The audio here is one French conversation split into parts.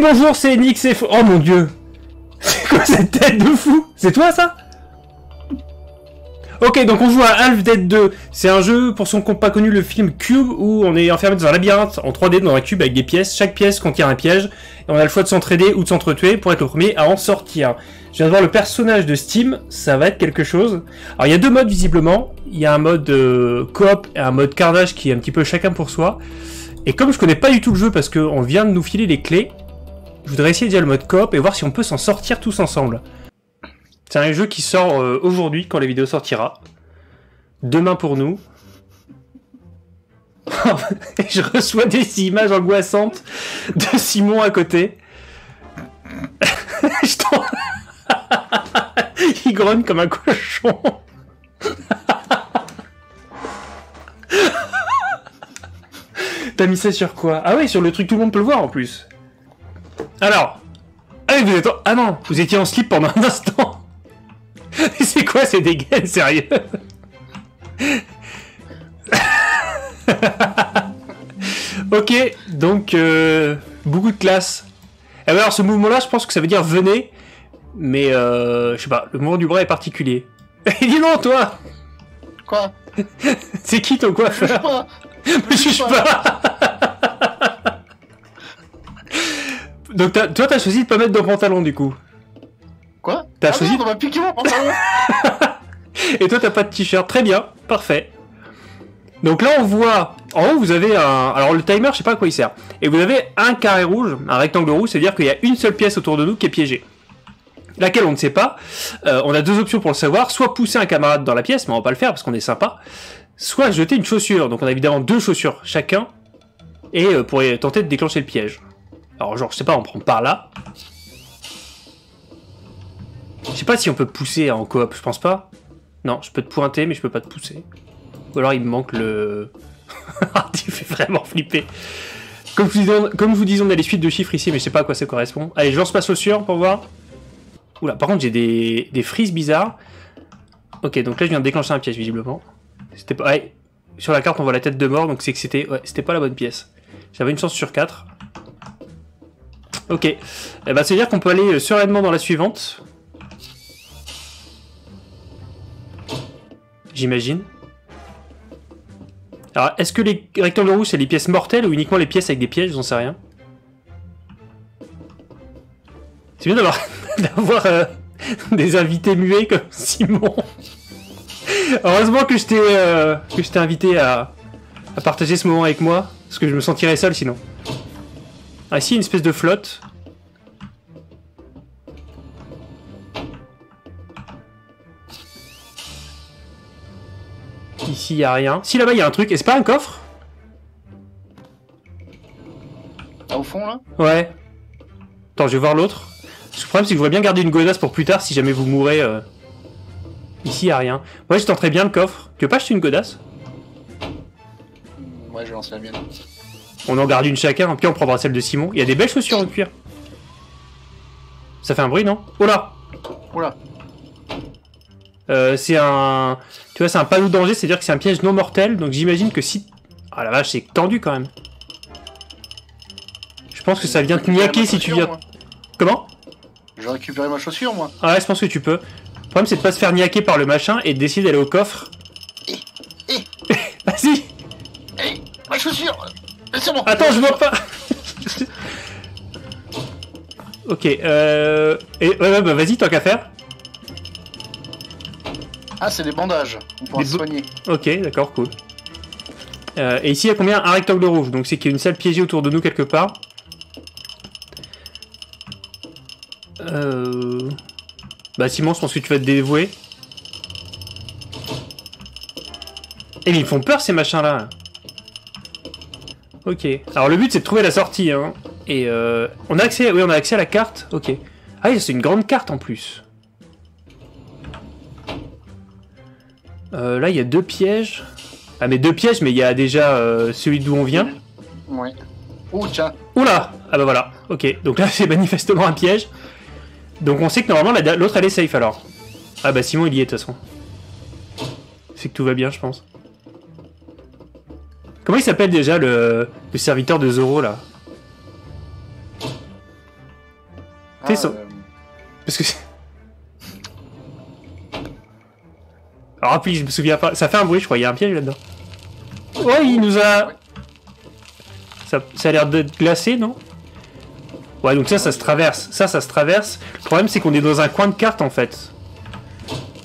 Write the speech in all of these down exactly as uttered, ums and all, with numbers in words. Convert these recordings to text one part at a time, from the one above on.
bonjour, c'est Nix et... Oh mon dieu! C'est quoi cette tête de fou? C'est toi ça? Ok, donc on joue à Half Dead deux. C'est un jeu, pour son compte pas connu, le film Cube, où on est enfermé dans un labyrinthe en trois D dans un cube avec des pièces. Chaque pièce contient un piège, et on a le choix de s'entraider ou de s'entretuer pour être le premier à en sortir. Je viens de voir le personnage de Steam, ça va être quelque chose. Alors il y a deux modes visiblement. Il y a un mode euh, coop et un mode carnage qui est un petit peu chacun pour soi. Et comme je connais pas du tout le jeu parce qu'on vient de nous filer les clés, je voudrais essayer déjà le mode coop et voir si on peut s'en sortir tous ensemble. C'est un jeu qui sort aujourd'hui quand la vidéo sortira. Demain pour nous. Je reçois des images angoissantes de Simon à côté. Je t'en... Il grogne comme un cochon. T'as mis ça sur quoi? Ah oui, sur le truc tout le monde peut le voir en plus. Alors, allez, vous êtes en... Ah non, vous étiez en slip pendant un instant. C'est quoi ces dégaines, sérieux? Ok, donc euh, beaucoup de classe. Et alors ce mouvement-là, je pense que ça veut dire venez, mais euh, je sais pas, le mouvement du bras est particulier. Et dis non, toi. Quoi? C'est qui ton coiffeur? Me juge pas. Donc as, toi t'as choisi de pas mettre de pantalon du coup. Quoi? T'as ah choisi non, on m'a piqué mon pantalon. Et toi t'as pas de t-shirt, très bien, parfait. Donc là on voit, en haut vous avez un... Alors le timer je sais pas à quoi il sert. Et vous avez un carré rouge, un rectangle rouge, c'est-à-dire qu'il y a une seule pièce autour de nous qui est piégée. Laquelle on ne sait pas. Euh, on a deux options pour le savoir, soit pousser un camarade dans la pièce, mais on va pas le faire parce qu'on est sympa. Soit jeter une chaussure, donc on a évidemment deux chaussures chacun, et euh, pour tenter de déclencher le piège. Alors genre, je sais pas, on prend par là. Je sais pas si on peut pousser en coop, je pense pas. Non, je peux te pointer, mais je peux pas te pousser. Ou alors il me manque le... Ah, tu fais vraiment flipper. Comme je vous disais, comme je vous disais, on a les suites de chiffres ici, mais je sais pas à quoi ça correspond. Allez, je lance ma chaussure pour voir. Oula, par contre j'ai des, des frises bizarres. Ok, donc là je viens de déclencher un piège visiblement. C'était pas... Ouais. Sur la carte on voit la tête de mort, donc c'est que c'était... Ouais, c'était pas la bonne pièce. J'avais une chance sur quatre. Ok. Et eh ben, c'est-à-dire qu'on peut aller sereinement dans la suivante. J'imagine. Alors, est-ce que les rectangles rouges, c'est les pièces mortelles ou uniquement les pièces avec des pièges? J'en sais rien. C'est bien d'avoir... d'avoir euh, des invités muets comme Simon. Heureusement que je t'ai euh, invité à, à partager ce moment avec moi, parce que je me sentirais seul sinon. Ah, ici, une espèce de flotte. Ici, il n'y a rien. Si, là-bas, il y a un truc. Et c'est pas un coffre? Là, au fond, là? Ouais. Attends, je vais voir l'autre. Le problème, c'est que je voudrais bien garder une godasse pour plus tard si jamais vous mourrez... Euh... Ici, y'a rien. Ouais, je tenterais bien le coffre. Tu veux pas acheter une godasse? Ouais, je lance la mienne. On en garde une chacun, puis on prendra celle de Simon. Il y a des belles chaussures en cuir. Ça fait un bruit, non? Oh là! Oh là! Euh, c'est un... Tu vois, c'est un panneau danger, c'est-à-dire que c'est un piège non mortel, donc j'imagine que si... Ah la vache, c'est tendu quand même. Je pense que ça vient te niaquer si tu viens... Moi. Comment? Je vais récupérer ma chaussure, moi. Ah ouais, je pense que tu peux. Le problème, c'est de pas se faire niaquer par le machin et de décider d'aller au coffre. Hey, hey. Vas-y. Hey, ma chaussure. C'est bon. Attends, je vois pas. Ok. Euh... Et, ouais, ouais, bah vas-y, tant qu'à faire. Ah, c'est des bandages. On pourra se soigner. Ok, d'accord, cool. Euh, et ici, il y a combien? Un rectangle rouge. Donc, c'est qu'il y a une salle piégée autour de nous quelque part. Euh... Bah Simon, je pense que tu vas te dévouer. Eh mais ils font peur ces machins là. Ok. Alors le but c'est de trouver la sortie hein. Et euh... on a accès, oui on a accès à la carte. Ok. Ah oui c'est une grande carte en plus. Euh, là il y a deux pièges. Ah mais deux pièges mais il y a déjà euh, celui d'où on vient. Ouais. Ouh tiens. Oula. Ah bah voilà. Ok. Donc là c'est manifestement un piège. Donc on sait que normalement l'autre elle est safe alors. Ah bah Simon il y est de toute façon. C'est que tout va bien je pense. Comment il s'appelle déjà le, le serviteur de Zoro là? T'es ah, ça. Euh... Parce que... Ah puis je me souviens pas, ça fait un bruit je crois, il y a un piège là-dedans. Oh il nous a... Ça, ça a l'air d'être glacé non? Ouais donc ça ça se traverse, ça ça se traverse. Le problème c'est qu'on est dans un coin de carte en fait.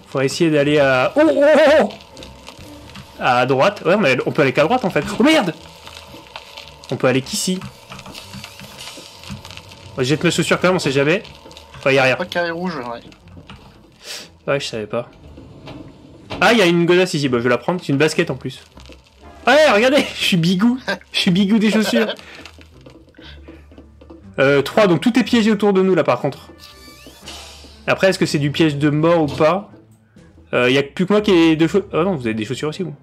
Faut essayer d'aller à... Oh oh oh! À droite, ouais mais on peut aller qu'à droite en fait. Oh merde! On peut aller qu'ici. Ouais, jette mes chaussures quand même, on sait jamais. Ouais y'a rien. Pas de carré rouge, ouais. Ouais je savais pas. Ah, il y a une godasse ici, bah je vais la prendre, c'est une basket en plus. Ah, regardez, je suis bigou, je suis bigou des chaussures. Euh, trois, donc tout est piégé autour de nous là par contre. Après, est-ce que c'est du piège de mort ou pas? Il euh, y a plus que moi qui ai deux chaussures. Ah non, vous avez des chaussures aussi, vous.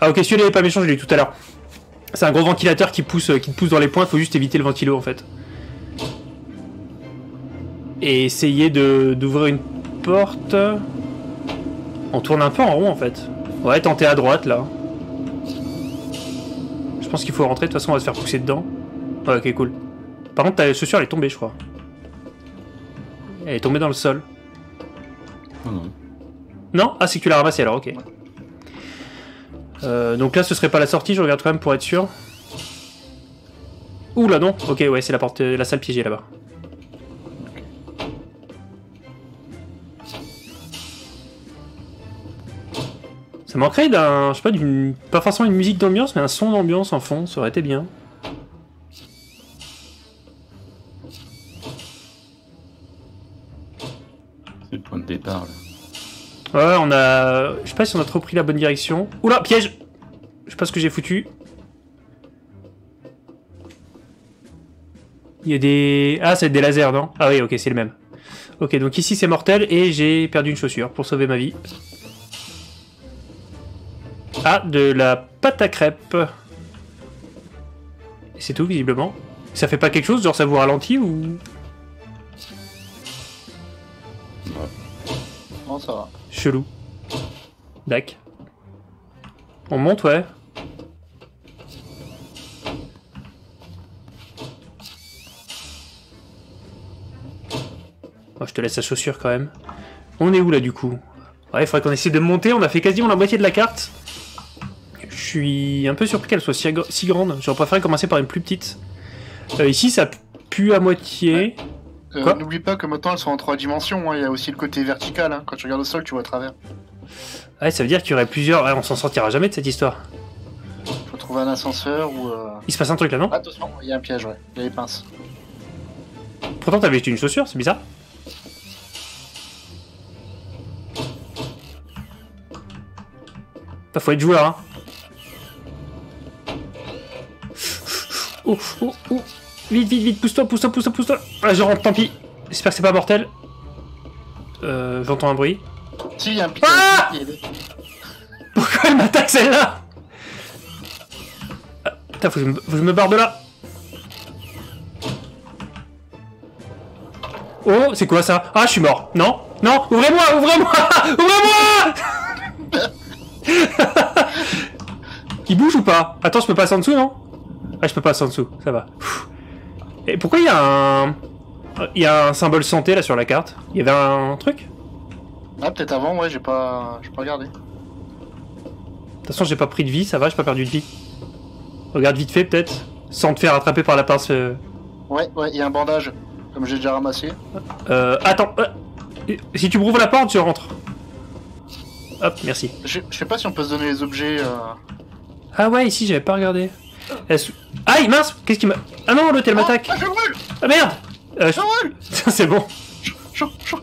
Ah ok, celui-là n'est pas méchant, je l'ai eu tout à l'heure. C'est un gros ventilateur qui pousse, qui te pousse dans les points, faut juste éviter le ventilo en fait. Et essayer de d'ouvrir une porte... On tourne un peu en rond en fait. Ouais, tenter à droite là. Je pense qu'il faut rentrer, de toute façon on va se faire pousser dedans. Ouais, ok, cool. Par contre, ta chaussure elle est tombée, je crois. Elle est tombée dans le sol. Oh non. Non? Ah, c'est que tu l'as ramassée alors, ok. Ouais. Euh, donc là, ce serait pas la sortie, je regarde quand même pour être sûr. Ouh là, non? Ok, ouais, c'est la porte, la salle piégée là-bas. Ça manquerait d'un, je sais pas, d'une, pas forcément une musique d'ambiance, mais un son d'ambiance en fond, ça aurait été bien. C'est le point de départ là. Ouais, on a, je sais pas si on a trop pris la bonne direction. Oula, piège! Je sais pas ce que j'ai foutu. Il y a des, ah, ça va être des lasers, non? Ah oui, ok, c'est le même. Ok, donc ici c'est mortel et j'ai perdu une chaussure pour sauver ma vie. Ah, de la pâte à crêpes. C'est tout, visiblement. Ça fait pas quelque chose, genre ça vous ralentit ou... Non, ça va. Chelou. Dac. On monte, ouais. Oh, je te laisse la chaussure, quand même. On est où, là, du coup? Ouais, il faudrait qu'on essaie de monter. On a fait quasiment la moitié de la carte. Je suis un peu surpris qu'elle soit si, si grande. J'aurais préféré commencer par une plus petite. Euh, ici, ça pue à moitié. Ouais. Euh, N'oublie pas que maintenant, elles sont en trois dimensions. Hein. Il y a aussi le côté vertical. Hein. Quand tu regardes au sol, tu vois à travers. Ouais, ça veut dire qu'il y aurait plusieurs... Ouais, on s'en sortira jamais de cette histoire. Faut trouver un ascenseur ou... Euh... Il se passe un truc là, non? Attention, il y a un piège, ouais. Il y a les pinces. Pourtant, t'avais juste une chaussure, c'est bizarre. Bah, faut être joueur, hein. Oh, oh, oh. Vite, vite, vite, pousse-toi, pousse-toi, pousse-toi, pousse-toi. Ah, je rentre, tant pis. J'espère que c'est pas mortel. Euh, j'entends un bruit. Si, y a un piquet. Ah pourquoi elle m'attaque celle-là? Ah, putain, faut que, je me, faut que je me barre de là. Oh, c'est quoi ça? Ah, je suis mort. Non, non, ouvrez-moi, ouvrez-moi, ouvrez-moi. Il bouge ou pas? Attends, je peux passer en dessous, non? Ah, je peux passer en dessous, ça va. Et pourquoi il y a un... Il y a un symbole santé, là, sur la carte? Il y avait un truc? Ah, peut-être avant, ouais, j'ai pas... J'ai pas regardé. De toute façon, j'ai pas pris de vie, ça va, j'ai pas perdu de vie. Regarde vite fait, peut-être. Sans te faire attraper par la pince... Euh... Ouais, ouais, il y a un bandage, comme j'ai déjà ramassé. Euh, attends... Euh... Si tu m'ouvres la porte, tu rentres. Hop, merci. Je sais pas si on peut se donner les objets... Euh... Ah ouais, ici, j'avais pas regardé. Est-ce... Aïe, mince! Qu'est-ce qui m'a... Ah non, l'autre, elle m'attaque! Ah, je roule! Ah merde! Euh, je... je roule! C'est bon. Je, je, je...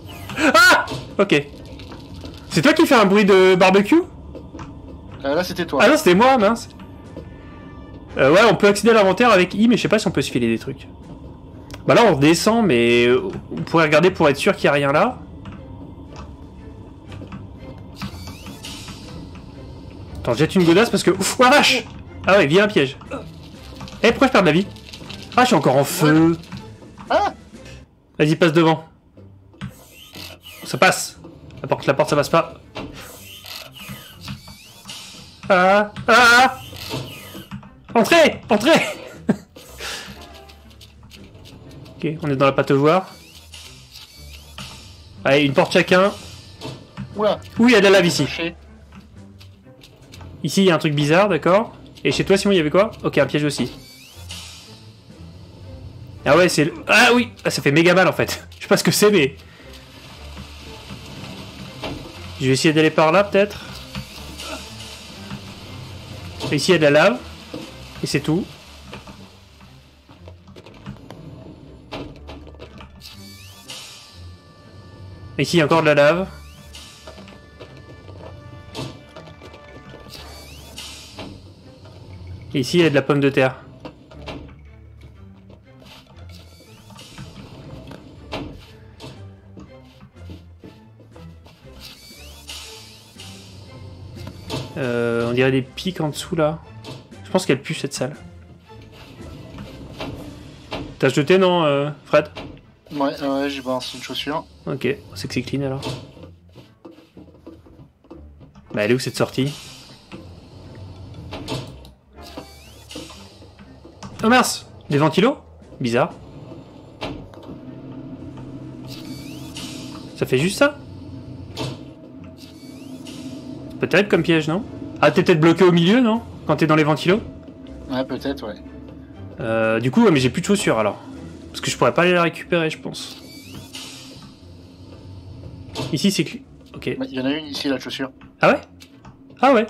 Ah! Ok. C'est toi qui fais un bruit de barbecue? euh, Là, c'était toi. Ah là, c'était moi, mince. Euh, ouais, on peut accéder à l'inventaire avec I, mais je sais pas si on peut se filer des trucs. Bah là, on descend, mais on pourrait regarder pour être sûr qu'il n'y a rien là. Attends, jette une godasse parce que... Ouf, la vache! Ah ouais, viens un piège. Eh, pourquoi je perds de la vie? Ah, je suis encore en feu. Ah. Vas-y, passe devant. Ça passe. La porte, la porte, ça passe pas. Ah, ah. Entrez, entrez. Ok, on est dans la pâte au joueur. Allez, une porte chacun. Oula. Oui, il y a de la lave ici. Ici, il y a un truc bizarre, d'accord. Et chez toi, Simon, il y avait quoi? Ok, un piège aussi. Ah ouais, c'est... le... Ah oui, ah, ça fait méga mal, en fait. Je sais pas ce que c'est, mais... Je vais essayer d'aller par là, peut-être. Ici, il y a de la lave. Et c'est tout. Ici, il y a encore de la lave. Et ici, il y a de la pomme de terre. Euh, on dirait des pics en dessous, là. Je pense qu'elle pue, cette salle. T'as jeté, non, euh, Fred? Ouais, ouais, j'ai balancé une chaussure. Ok, c'est que c'est clean, alors. Bah, elle est où, cette sortie? Oh mince! Des ventilos? Bizarre. Ça fait juste ça? C'est pas terrible comme piège, non? Ah, t'es peut-être bloqué au milieu, non? Quand t'es dans les ventilos? Ouais, peut-être, ouais. Euh, du coup, ouais, mais j'ai plus de chaussures, alors. Parce que je pourrais pas aller la récupérer, je pense. Ici, c'est... Ok. Bah, y en a une ici, la chaussure. Ah ouais? Ah ouais?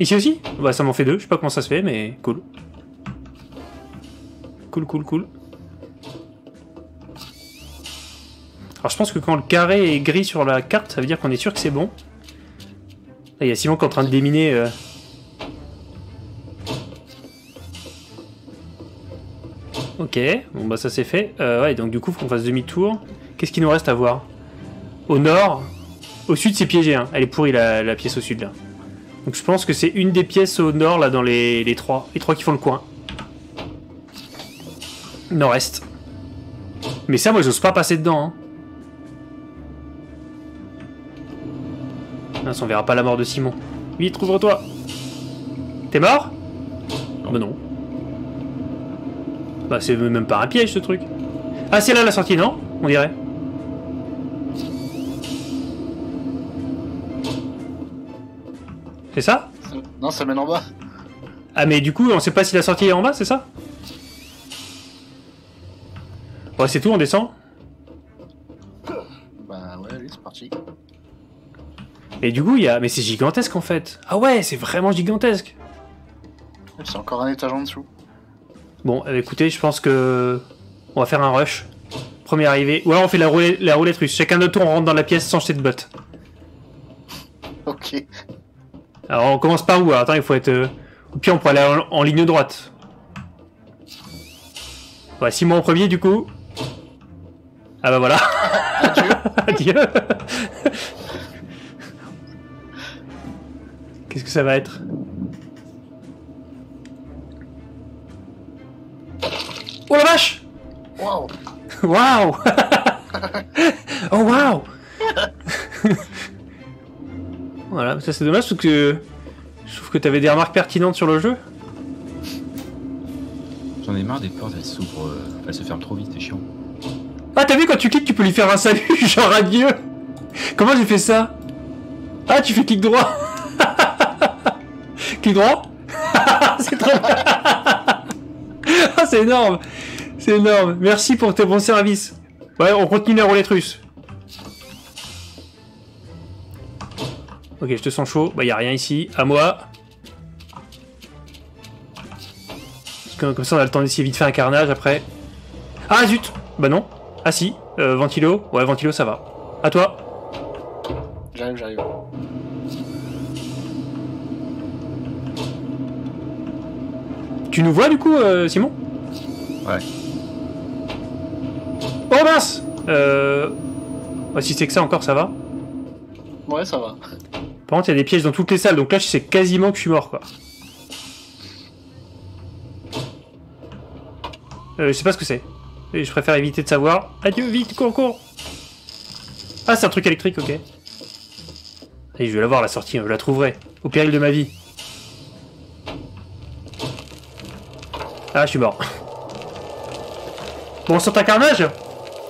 Ici aussi? Bah, ça m'en fait deux. Je sais pas comment ça se fait, mais cool. Cool, cool, cool. Alors je pense que quand le carré est gris sur la carte, ça veut dire qu'on est sûr que c'est bon. Là, il y a Simon qui est en train de déminer. Euh... Ok, bon bah ça c'est fait. Euh, ouais, donc du coup, faut qu'on fasse demi-tour. Qu'est-ce qu'il nous reste à voir? Au nord, au sud, c'est piégé. Hein. Elle est pourrie la, la pièce au sud là. Donc je pense que c'est une des pièces au nord là dans les, les trois, les trois qui font le coin. Nord-est. Mais ça, moi, j'ose pas passer dedans. Hein. Mince, on verra pas la mort de Simon. Vite, ouvre-toi. T'es mort? Non. Bah non. Bah, c'est même pas un piège, ce truc. Ah, c'est là la sortie, non? On dirait. C'est ça? Non, ça mène en bas. Ah, mais du coup, on sait pas si la sortie est en bas, c'est ça? Ouais, c'est tout, on descend? Bah ouais, allez, c'est parti. Et du coup, il y a... Mais c'est gigantesque, en fait. Ah ouais, c'est vraiment gigantesque. C'est encore un étage en dessous. Bon, écoutez, je pense que... On va faire un rush. Premier arrivé. Ou alors on fait la roulette, la roulette russe. Chacun de tour, on rentre dans la pièce sans jeter de bottes. Ok. Alors, on commence par où? Alors, attends, il faut être... Au pire, on peut aller en, en ligne droite. Ouais, Simon en premier, du coup... Ah bah voilà. Adieu. Adieu. Qu'est-ce que ça va être? Oh la vache! Waouh! Waouh! Oh waouh! Voilà, ça c'est dommage parce que je trouve que t'avais des remarques pertinentes sur le jeu. J'en ai marre des portes, elles s'ouvrent, elles se ferment trop vite, c'est chiant. Ah t'as vu quand tu cliques tu peux lui faire un salut, genre adieu. Comment j'ai fait ça? Ah tu fais clic droit. Clic droit. C'est trop... Ah c'est énorme. C'est énorme, merci pour tes bons services. Ouais on continue la roulette russe. Ok je te sens chaud, bah y'a rien ici, à moi. Comme ça on a le temps d'essayer vite faire un carnage après. Ah zut! Bah non. Ah si. Euh, ventilo. Ouais, ventilo ça va. À toi. J'arrive, j'arrive. Tu nous vois du coup, euh, Simon? Ouais. Oh mince! Euh... Bah, si c'est que ça encore ça va. Ouais ça va. Par contre il y a des pièges dans toutes les salles donc là je sais quasiment que je suis mort quoi. Euh, je sais pas ce que c'est. Je préfère éviter de savoir. Adieu, vite, cours, cours. Ah, c'est un truc électrique, ok. Allez, je vais la voir, la sortie, je la trouverai. Au péril de ma vie. Ah, je suis mort. Bon, on sent un carnage.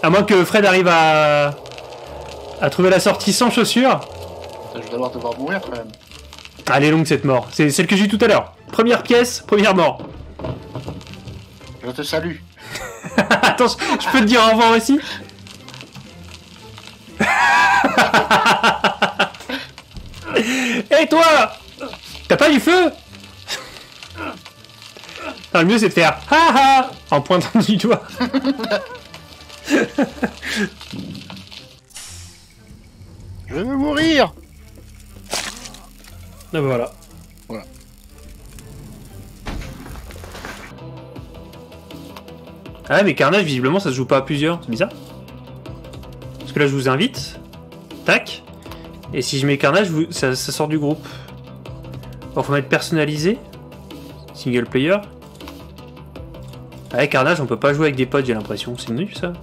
À moins que Fred arrive à... A trouvé la sortie sans chaussures. Je vais devoir devoir mourir quand même. Ah, elle est longue cette mort. C'est celle que j'ai eue tout à l'heure. Première pièce, première mort. Je te salue. Attends, je peux te dire au revoir aussi. Hey, toi, t'as pas du feu? Non, le mieux c'est de faire ha ha en pointant du doigt. Je veux mourir. Ah bah voilà. Voilà. Ah mais Carnage, visiblement ça se joue pas à plusieurs, c'est bizarre. Parce que là je vous invite, tac, et si je mets Carnage, vous... ça, ça sort du groupe. Bon, faut mettre personnalisé, single player. Avec Carnage, on peut pas jouer avec des potes, j'ai l'impression, c'est nul ça.